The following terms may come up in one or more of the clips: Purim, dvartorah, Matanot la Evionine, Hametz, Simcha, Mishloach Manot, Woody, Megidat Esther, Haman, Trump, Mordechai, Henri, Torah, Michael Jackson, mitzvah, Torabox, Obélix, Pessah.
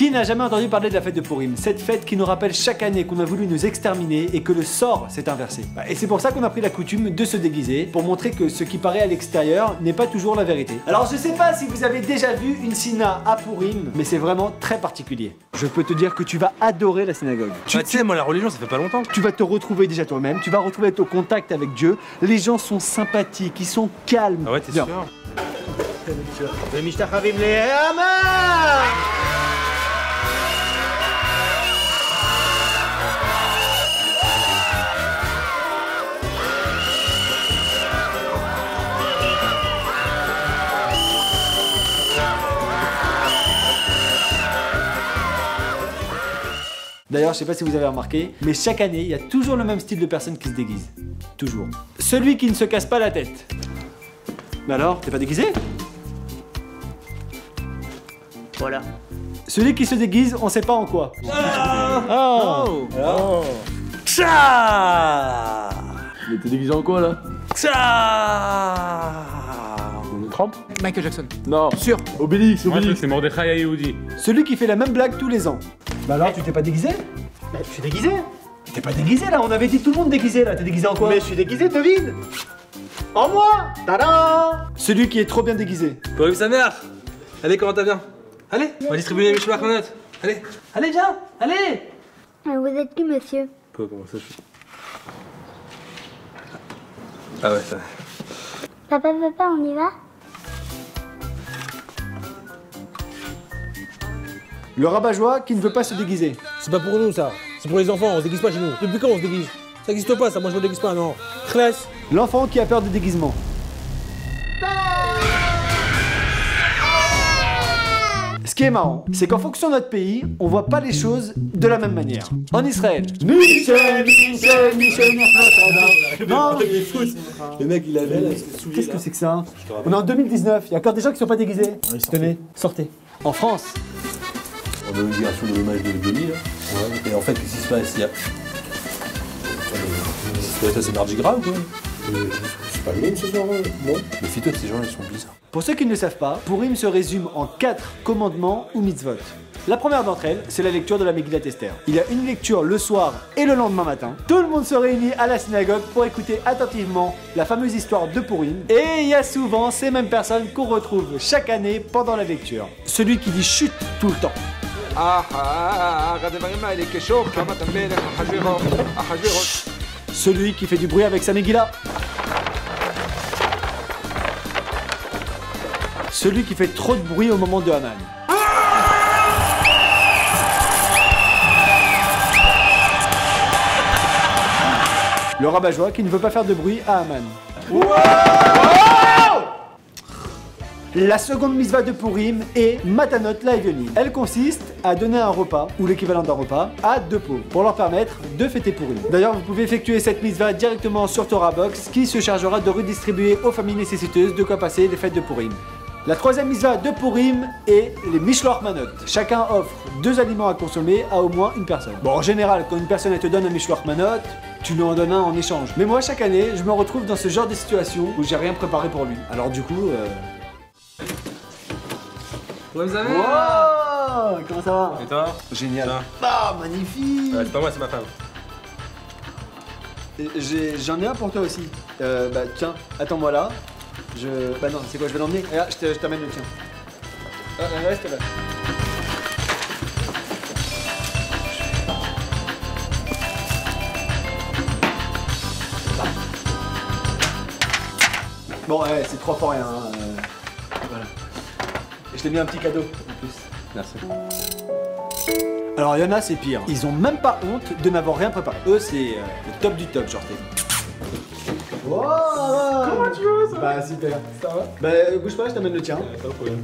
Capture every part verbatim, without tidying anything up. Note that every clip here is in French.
Qui n'a jamais entendu parler de la fête de Purim? Cette fête qui nous rappelle chaque année qu'on a voulu nous exterminer et que le sort s'est inversé. Et c'est pour ça qu'on a pris la coutume de se déguiser, pour montrer que ce qui paraît à l'extérieur n'est pas toujours la vérité. Alors je sais pas si vous avez déjà vu une syna à Purim, mais c'est vraiment très particulier. Je peux te dire que tu vas adorer la synagogue. Tu bah, sais, moi la religion ça fait pas longtemps. Tu vas te retrouver déjà toi-même, tu vas retrouver ton contact avec Dieu. Les gens sont sympathiques, ils sont calmes. Ah ouais, t'es sûr? D'ailleurs, je sais pas si vous avez remarqué, mais chaque année, il y a toujours le même style de personne qui se déguise. Toujours. Celui qui ne se casse pas la tête. Mais alors, t'es pas déguisé? Voilà. Celui qui se déguise, on sait pas en quoi. Ah oh. Oh. Oh. Tcha. Mais t'es déguisé en quoi, là? Tcha. Trump? Michael Jackson. Non. Sûr. Obélix, Obélix. C'est Mordechai et Woody. Celui qui fait la même blague tous les ans. Bah alors, tu t'es pas déguisé? Bah, je suis déguisé. T'es pas déguisé, là. On avait dit tout le monde déguisé, là. T'es déguisé en quoi? Mais je suis déguisé, devine. En moi. Tada. Celui qui est trop bien déguisé. Pour sa mère. Allez, comment t'as bien? Allez, on va distribuer les Mishloach Manot. Allez. Allez, viens. Allez. Vous êtes qui, monsieur? Quoi, comment ça, je... Ah ouais, ça... Papa, papa, on y va? Le rabat-joie qui ne veut pas se déguiser. C'est pas pour nous ça, c'est pour les enfants, on se déguise pas chez nous. Depuis quand on se déguise? Ça n'existe pas ça, moi je me déguise pas, non. Classe. L'enfant qui a peur des déguisements. Ce qui est marrant, c'est qu'en fonction de notre pays, on voit pas les choses de la même manière. En Israël. Michel, Michel, Michel, non, le mec il avait là. Qu'est-ce que c'est que ça? On est en deux mille dix-neuf, il y a encore des gens qui sont pas déguisés. Tenez, sortez. En France. On a une libération de l'hommage de l'Evionine, ouais. Et en fait, qu'est-ce qui se passe? Il y a... Ça, c'est Mardi Gras ou quoi? C'est pas le même, ce soir, non? Les fiteux de ces gens, ils sont bizarres. Pour ceux qui ne le savent pas, Purim se résume en quatre commandements ou mitzvot. La première d'entre elles, c'est la lecture de la Megidat Esther. Il y a une lecture le soir et le lendemain matin. Tout le monde se réunit à la synagogue pour écouter attentivement la fameuse histoire de Purim. Et il y a souvent ces mêmes personnes qu'on retrouve chaque année pendant la lecture. Celui qui dit chute tout le temps. Celui qui fait du bruit avec sa Megillah. Celui qui fait trop de bruit au moment de Haman. Le rabat-joie qui ne veut pas faire de bruit à Haman. Wow! La seconde mitzvah de Purim est Matanot la Evionine. Elle consiste à donner un repas, ou l'équivalent d'un repas, à deux pauvres, pour leur permettre de fêter Purim. D'ailleurs, vous pouvez effectuer cette mitzvah directement sur Torabox, qui se chargera de redistribuer aux familles nécessiteuses de quoi passer les fêtes de Purim. La troisième mitzvah de Purim est les Mishloach Manot. Chacun offre deux aliments à consommer à au moins une personne. Bon, en général, quand une personne elle te donne un Mishloach Manot, tu lui en donnes un en échange. Mais moi, chaque année, je me retrouve dans ce genre de situation où j'ai rien préparé pour lui. Alors du coup... Euh... Ouais, vous avez... Wow, comment ça va? Et toi? Génial. Ah, magnifique. euh, C'est pas moi, c'est ma femme. J'en ai, ai un pour toi aussi. Euh, bah tiens, attends-moi là. Je... Bah non, c'est quoi, je vais l'emmener? Regarde, je t'amène le tien. Ah, reste là. Bon, ouais, c'est trois fois rien. Hein. Voilà. Et je t'ai mis un petit cadeau en plus. Merci. Alors, il y en a, c'est pire. Ils ont même pas honte de n'avoir rien préparé. Eux, c'est euh, le top du top, genre. Wow. Comment tu veux ça? Bah super. Ça va? Bah bouge pas, je t'amène le tien. Ouais, pas de problème.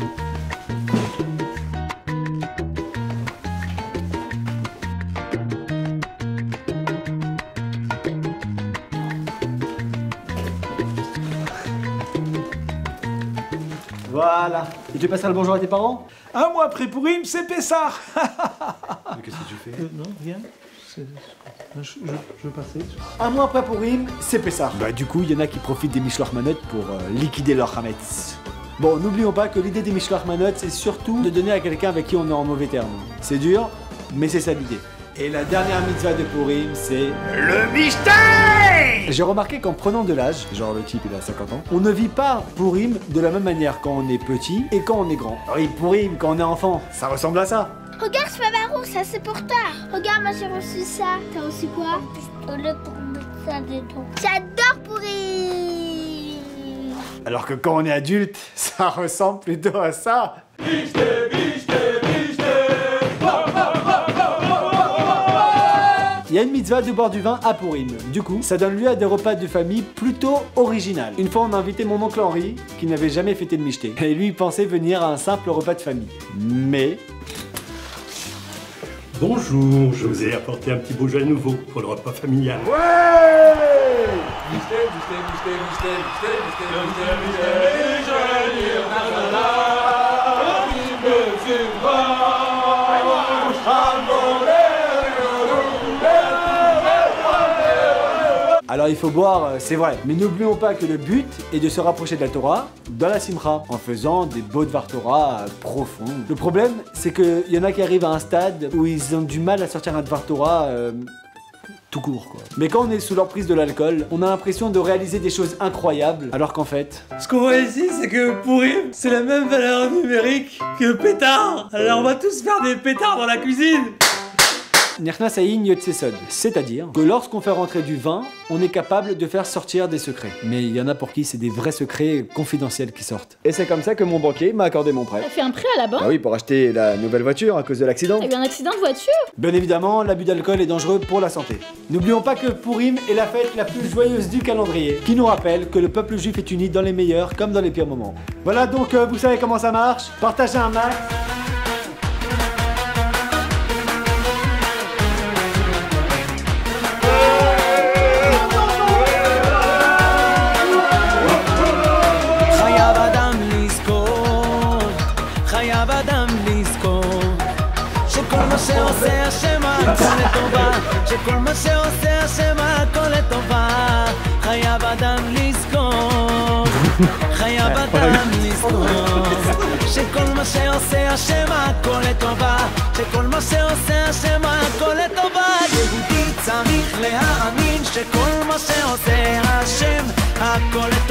Voilà. Et tu passeras le bonjour à tes parents? Un mois après Purim, c'est Pessah. Mais qu'est-ce que tu fais? euh, Non, rien. Je, je, je passais. Un mois après Purim, c'est Pessah. Bah du coup, il y en a qui profitent des Mishloach Manot pour euh, liquider leur Hametz. Bon, n'oublions pas que l'idée des Mishloach Manot, c'est surtout de donner à quelqu'un avec qui on est en mauvais terme. C'est dur, mais c'est ça l'idée. Et la dernière mitzvah de Purim, c'est le mystère. J'ai remarqué qu'en prenant de l'âge, genre le type il a cinquante ans, on ne vit pas Purim de la même manière quand on est petit et quand on est grand. Oui, Purim, quand on est enfant, ça ressemble à ça. Regarde ce bavarou, ça c'est pour toi. Regarde, moi j'ai reçu ça. T'as reçu quoi? Pistolet pour mettre ça dedans. J'adore Purim. Alors que quand on est adulte, ça ressemble plutôt à ça. Il y a une mitzvah de boire du vin à Purim. Du coup, ça donne lieu à des repas de famille plutôt originales. Une fois, on a invité mon oncle Henri, qui n'avait jamais fêté de michté. Et lui, il pensait venir à un simple repas de famille. Mais... Bonjour, je vous ai apporté un petit beau jeu nouveau pour le repas familial. Ouais! Michté, michté, michté, michté, michté, michté, michté, michté, michté, michté. Alors il faut boire, c'est vrai, mais n'oublions pas que le but est de se rapprocher de la Torah dans la Simcha, en faisant des beaux dvartorah profonds. Le problème, c'est qu'il y en a qui arrivent à un stade où ils ont du mal à sortir un dvartorah euh, tout court, quoi. Mais quand on est sous l'emprise de l'alcool, on a l'impression de réaliser des choses incroyables, alors qu'en fait... Ce qu'on voit ici, c'est que Purim, c'est la même valeur numérique que pétard. Alors on va tous faire des pétards dans la cuisine. C'est-à-dire que lorsqu'on fait rentrer du vin, on est capable de faire sortir des secrets. Mais il y en a pour qui c'est des vrais secrets confidentiels qui sortent. Et c'est comme ça que mon banquier m'a accordé mon prêt. T'as fait un prêt à la banque? Ah oui, pour acheter la nouvelle voiture à cause de l'accident. T'as eu un accident de voiture? Bien évidemment, l'abus d'alcool est dangereux pour la santé. N'oublions pas que Purim est la fête la plus joyeuse du calendrier, qui nous rappelle que le peuple juif est uni dans les meilleurs comme dans les pires moments. Voilà, donc euh, vous savez comment ça marche. Partagez un max. שכל מה שעושה השם הכל לטובה חייב אדם לזכור חייב אדם לזכור שכל מה שעושה השם הכל לטובה שכל מה שעושה השם הכל לטובה יהודי צריך להאמין שכל מה שעושה השם הכל לטובה